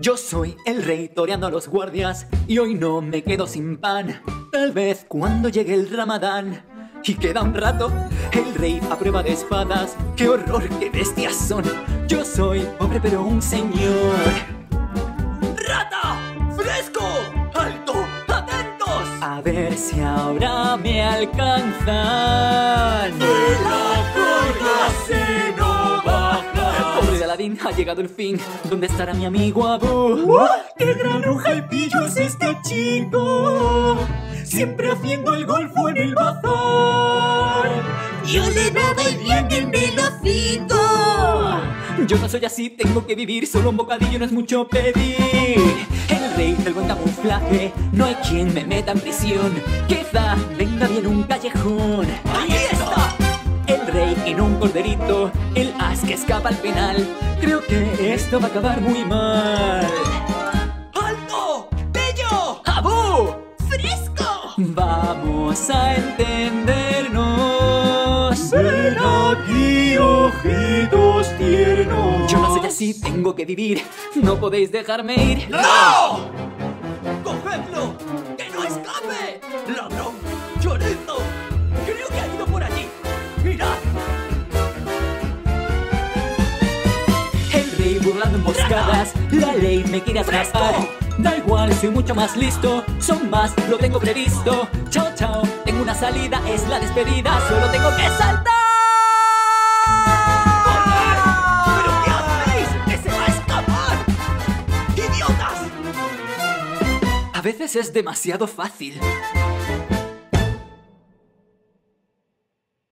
Yo soy el rey toreando a los guardias y hoy no me quedo sin pan. Tal vez cuando llegue el Ramadán y queda un rato, el rey a prueba de espadas. ¡Qué horror, qué bestias son! Yo soy pobre pero un señor. ¡Rata! ¡Fresco! ¡Alto! ¡Atentos! A ver si ahora me alcanzan. ¡Y la corda se no baja! Pobre de Aladín, ha llegado el fin. ¿Dónde estará mi amigo Abu? ¡Oh, qué gran ojalpillo es este chico! Siempre haciendo el golfo en el bazar. Yo le daba el bien del melocito. Yo no soy así, tengo que vivir. Solo un bocadillo no es mucho pedir. El rey del buen camuflaje, no hay quien me meta en prisión. Quizá venga bien un callejón. ¡Ahí está! El rey en un corderito, el as que escapa al penal. Creo que esto va a acabar muy mal. ¡Alto! ¡Bello! ¡Abú! ¡Fresco! Vamos a entendernos. Ven aquí, ojitos tiernos. Yo no soy así, tengo que vivir. No podéis dejarme ir. ¡No! ¡Cogedlo! ¡Que no escape! ¡Ladrón! ¡Chorizo! ¡Creo que ha ido por allí! ¡Mirad! El rey burlando emboscadas. La ley me quiere atrapar. Da igual, soy mucho más listo. Son más, lo tengo previsto. Chao, chao, tengo una salida. Es la despedida, solo tengo que saltar. ¡Correr! ¿Pero qué hacéis? ¡Que se va a escapar! ¡Idiotas! A veces es demasiado fácil.